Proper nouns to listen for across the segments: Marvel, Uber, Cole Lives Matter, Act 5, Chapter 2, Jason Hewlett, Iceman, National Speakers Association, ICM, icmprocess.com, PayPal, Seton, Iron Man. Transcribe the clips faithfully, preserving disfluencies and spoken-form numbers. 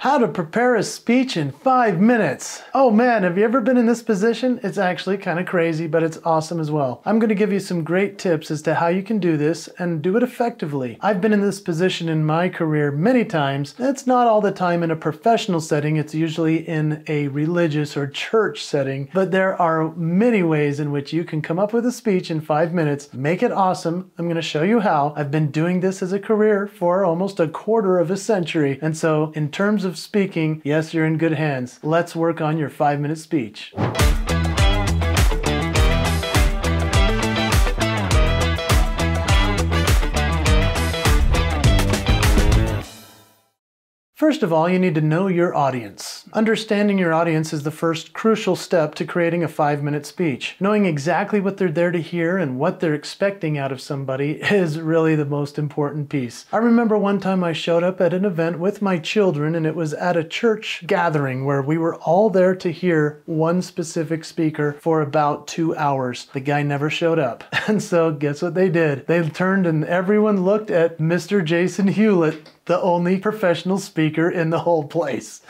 How to prepare a speech in five minutes. Oh man, have you ever been in this position? It's actually kind of crazy, but it's awesome as well. I'm gonna give you some great tips as to how you can do this and do it effectively. I've been in this position in my career many times. It's not all the time in a professional setting. It's usually in a religious or church setting, but there are many ways in which you can come up with a speech in five minutes, make it awesome. I'm gonna show you how. I've been doing this as a career for almost a quarter of a century. And so in terms of Of speaking, yes, you're in good hands. Let's work on your five-minute speech. First of all, you need to know your audience. Understanding your audience is the first crucial step to creating a five-minute speech. Knowing exactly what they're there to hear and what they're expecting out of somebody is really the most important piece. I remember one time I showed up at an event with my children, and it was at a church gathering where we were all there to hear one specific speaker for about two hours. The guy never showed up. And so guess what they did? They turned and everyone looked at Mister Jason Hewlett, the only professional speaker in the whole place.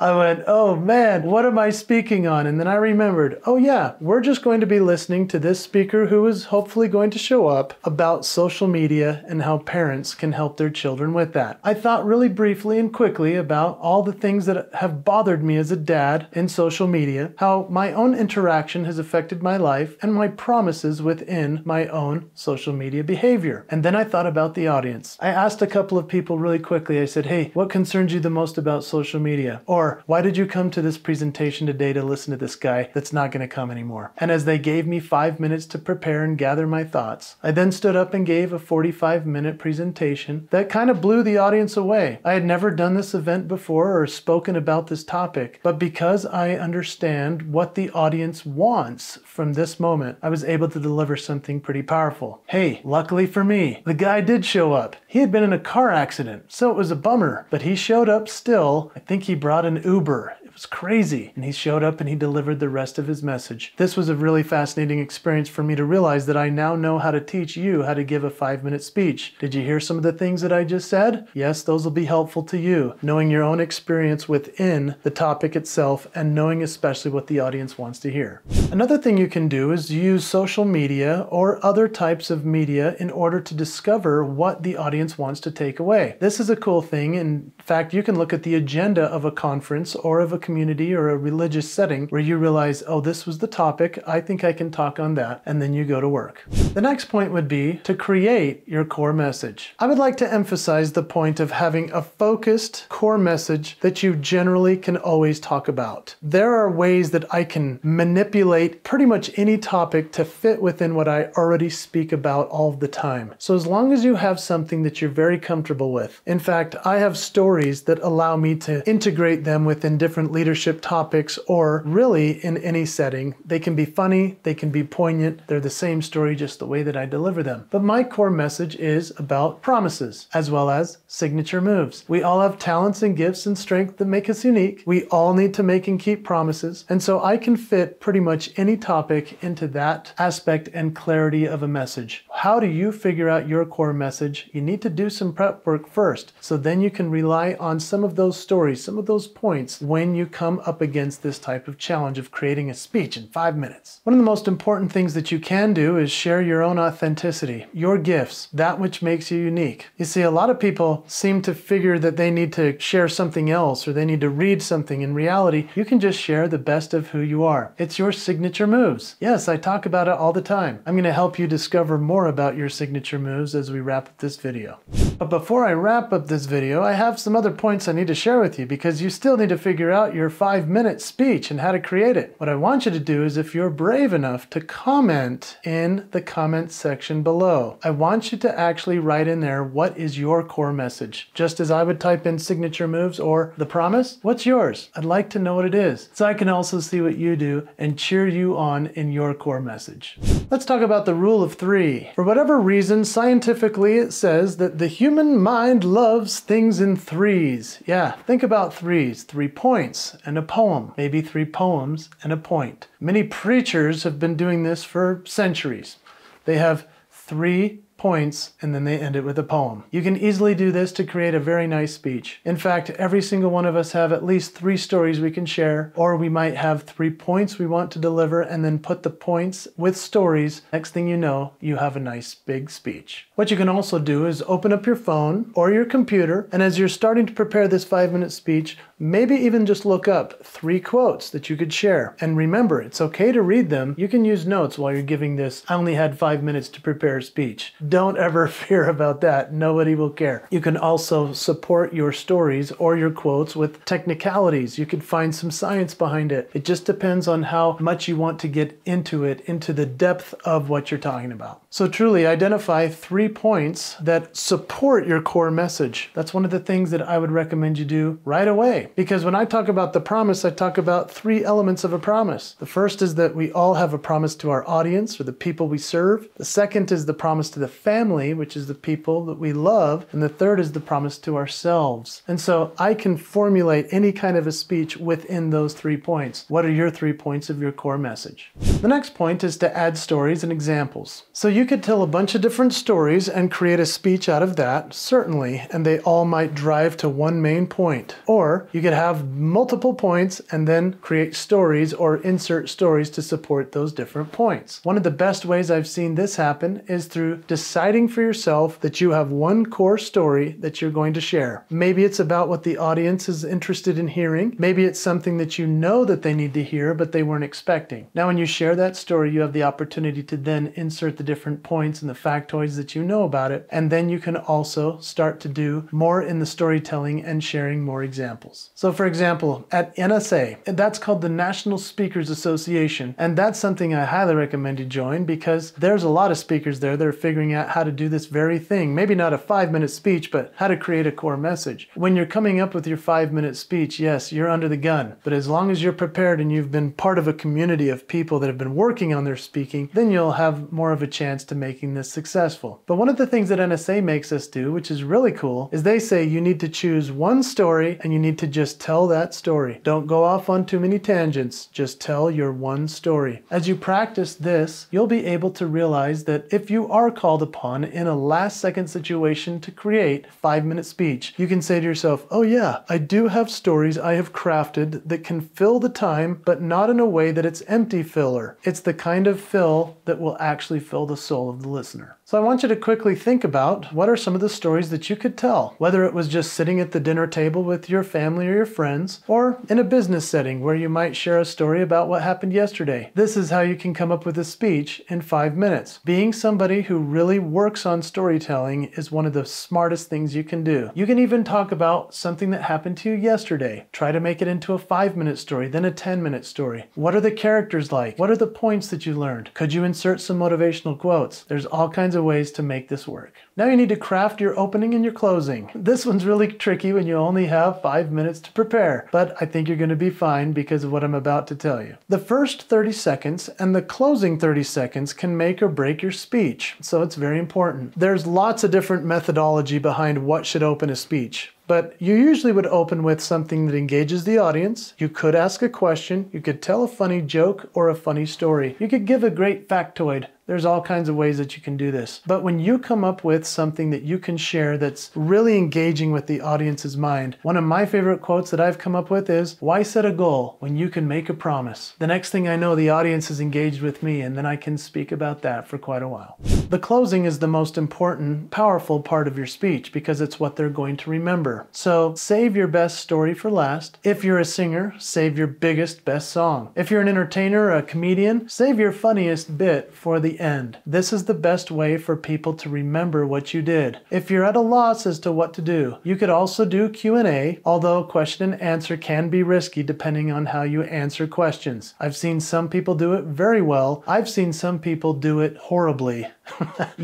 I went, oh man, what am I speaking on? And then I remembered, oh yeah, we're just going to be listening to this speaker who is hopefully going to show up about social media and how parents can help their children with that. I thought really briefly and quickly about all the things that have bothered me as a dad in social media, how my own interaction has affected my life and my promises within my own social media behavior. And then I thought about the audience. I asked a couple of people really quickly. I said, hey, what concerns you the most about social media? Or, why did you come to this presentation today to listen to this guy that's not going to come anymore? And as they gave me five minutes to prepare and gather my thoughts, I then stood up and gave a forty-five minute presentation that kind of blew the audience away. I had never done this event before or spoken about this topic, but because I understand what the audience wants from this moment, I was able to deliver something pretty powerful. Hey, luckily for me, the guy did show up. He had been in a car accident, so it was a bummer, but he showed up still. I think he He brought an Uber. It was crazy. And he showed up and he delivered the rest of his message. This was a really fascinating experience for me to realize that I now know how to teach you how to give a five-minute speech. Did you hear some of the things that I just said? Yes, those will be helpful to you. Knowing your own experience within the topic itself and knowing especially what the audience wants to hear. Another thing you can do is use social media or other types of media in order to discover what the audience wants to take away. This is a cool thing. In fact, you can look at the agenda of a conference or of a community or a religious setting where you realize, oh, this was the topic, I think I can talk on that, and then you go to work. The next point would be to create your core message. I would like to emphasize the point of having a focused core message that you generally can always talk about. There are ways that I can manipulate pretty much any topic to fit within what I already speak about all the time. So as long as you have something that you're very comfortable with. In fact, I have stories that allow me to integrate them within different leadership topics, or really in any setting. They can be funny, they can be poignant, they're the same story, just the way that I deliver them. But my core message is about promises, as well as signature moves. We all have talents and gifts and strength that make us unique. We all need to make and keep promises. And so I can fit pretty much any topic into that aspect and clarity of a message. How do you figure out your core message? You need to do some prep work first, so then you can rely on some of those stories, some of those points when you come up against this type of challenge of creating a speech in five minutes. One of the most important things that you can do is share your own authenticity, your gifts, that which makes you unique. You see, a lot of people seem to figure that they need to share something else or they need to read something. In reality, you can just share the best of who you are. It's your signature moves. Yes, I talk about it all the time. I'm going to help you discover more about your signature moves as we wrap up this video. But before I wrap up this video, I have some other points I need to share with you because you still need to figure out your five-minute speech and how to create it. What I want you to do is, if you're brave enough, to comment in the comment section below. I want you to actually write in there, what is your core message? Just as I would type in signature moves or the promise, what's yours? I'd like to know what it is, so I can also see what you do and cheer you on in your core message. Let's talk about the rule of three. For whatever reason, scientifically it says that the human mind loves things in threes. Yeah, think about threes. Three points and a poem, maybe three poems and a point. Many preachers have been doing this for centuries. They have three points, and then they end it with a poem. You can easily do this to create a very nice speech. In fact, every single one of us have at least three stories we can share, or we might have three points we want to deliver and then put the points with stories. Next thing you know, you have a nice big speech. What you can also do is open up your phone or your computer, and as you're starting to prepare this five-minute speech, maybe even just look up three quotes that you could share. And remember, it's okay to read them. You can use notes while you're giving this "I only had five minutes to prepare" speech. Don't ever fear about that. Nobody will care. You can also support your stories or your quotes with technicalities. You could find some science behind it. It just depends on how much you want to get into it, into the depth of what you're talking about. So truly identify three points that support your core message. That's one of the things that I would recommend you do right away. Because when I talk about the promise, I talk about three elements of a promise. The first is that we all have a promise to our audience or the people we serve. The second is the promise to the family, which is the people that we love. And the third is the promise to ourselves. And so I can formulate any kind of a speech within those three points. What are your three points of your core message? The next point is to add stories and examples. So you could tell a bunch of different stories and create a speech out of that, certainly, and they all might drive to one main point. Or you You could have multiple points and then create stories or insert stories to support those different points. One of the best ways I've seen this happen is through deciding for yourself that you have one core story that you're going to share. Maybe it's about what the audience is interested in hearing. Maybe it's something that you know that they need to hear, but they weren't expecting. Now, when you share that story, you have the opportunity to then insert the different points and the factoids that you know about it. And then you can also start to do more in the storytelling and sharing more examples. So for example, at N S A, that's called the National Speakers Association, and that's something I highly recommend you join because there's a lot of speakers there that are figuring out how to do this very thing. Maybe not a five-minute speech, but how to create a core message. When you're coming up with your five-minute speech, yes, you're under the gun, but as long as you're prepared and you've been part of a community of people that have been working on their speaking, then you'll have more of a chance to making this successful. But one of the things that N S A makes us do, which is really cool, is they say you need to choose one story and you need to just Just tell that story. Don't go off on too many tangents. Just tell your one story. As you practice this, you'll be able to realize that if you are called upon in a last-second situation to create a five-minute speech, you can say to yourself, oh yeah, I do have stories I have crafted that can fill the time, but not in a way that it's empty filler. It's the kind of fill that will actually fill the soul of the listener. So I want you to quickly think about what are some of the stories that you could tell, whether it was just sitting at the dinner table with your family or your friends, or in a business setting where you might share a story about what happened yesterday. This is how you can come up with a speech in five minutes. Being somebody who really works on storytelling is one of the smartest things you can do. You can even talk about something that happened to you yesterday. Try to make it into a five-minute story, then a ten-minute story. What are the characters like? What are the points that you learned? Could you insert some motivational quotes? There's all kinds of ways to make this work. Now you need to craft your opening and your closing. This one's really tricky when you only have five minutes to prepare, but I think you're going to be fine because of what I'm about to tell you. The first thirty seconds and the closing thirty seconds can make or break your speech, so it's very important. There's lots of different methodology behind what should open a speech. But you usually would open with something that engages the audience. You could ask a question. You could tell a funny joke or a funny story. You could give a great factoid. There's all kinds of ways that you can do this. But when you come up with something that you can share that's really engaging with the audience's mind, one of my favorite quotes that I've come up with is, why set a goal when you can make a promise? The next thing I know, the audience is engaged with me, and then I can speak about that for quite a while. The closing is the most important, powerful part of your speech because it's what they're going to remember. So save your best story for last. If you're a singer, save your biggest, best song. If you're an entertainer or a comedian, save your funniest bit for the end. This is the best way for people to remember what you did. If you're at a loss as to what to do, you could also do Q and A, although question and answer can be risky depending on how you answer questions. I've seen some people do it very well. I've seen some people do it horribly.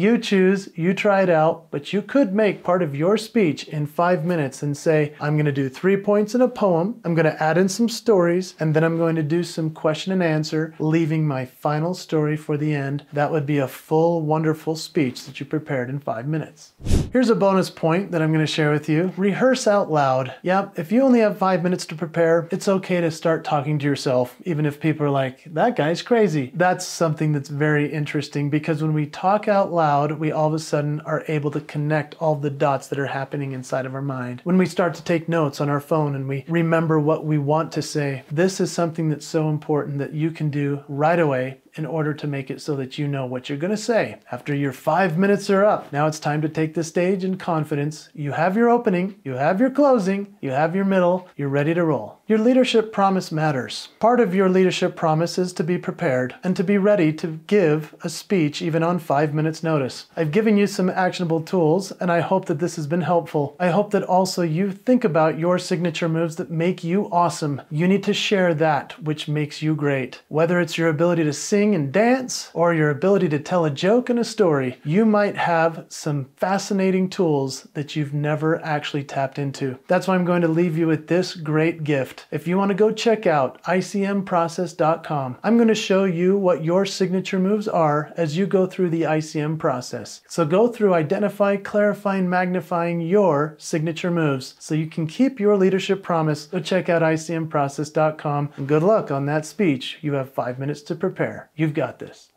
You choose, you try it out, but you could make part of your speech in five minutes and say, I'm going to do three points in a poem, I'm going to add in some stories, and then I'm going to do some question and answer, leaving my final story for the end. That would be a full, wonderful speech that you prepared in five minutes. Here's a bonus point that I'm going to share with you. Rehearse out loud. Yep, if you only have five minutes to prepare, it's okay to start talking to yourself, even if people are like, that guy's crazy. That's something that's very interesting, because when we talk out loud, we all of a sudden are able to connect all the dots that are happening inside of our mind. When we start to take notes on our phone and we remember what we want to say, this is something that's so important that you can do right away in order to make it so that you know what you're going to say. After your five minutes are up, now it's time to take the stage in confidence. You have your opening, you have your closing, you have your middle, you're ready to roll. Your leadership promise matters. Part of your leadership promise is to be prepared and to be ready to give a speech even on five minutes notice. I've given you some actionable tools and I hope that this has been helpful. I hope that also you think about your signature moves that make you awesome. You need to share that which makes you great. Whether it's your ability to sing and dance, or your ability to tell a joke and a story, you might have some fascinating tools that you've never actually tapped into. That's why I'm going to leave you with this great gift. If you want to go check out I C M process dot com, I'm going to show you what your signature moves are as you go through the I C M process. So go through identify, clarify, and magnifying your signature moves so you can keep your leadership promise. Go check out I C M process dot com and good luck on that speech. You have five minutes to prepare. You've got this.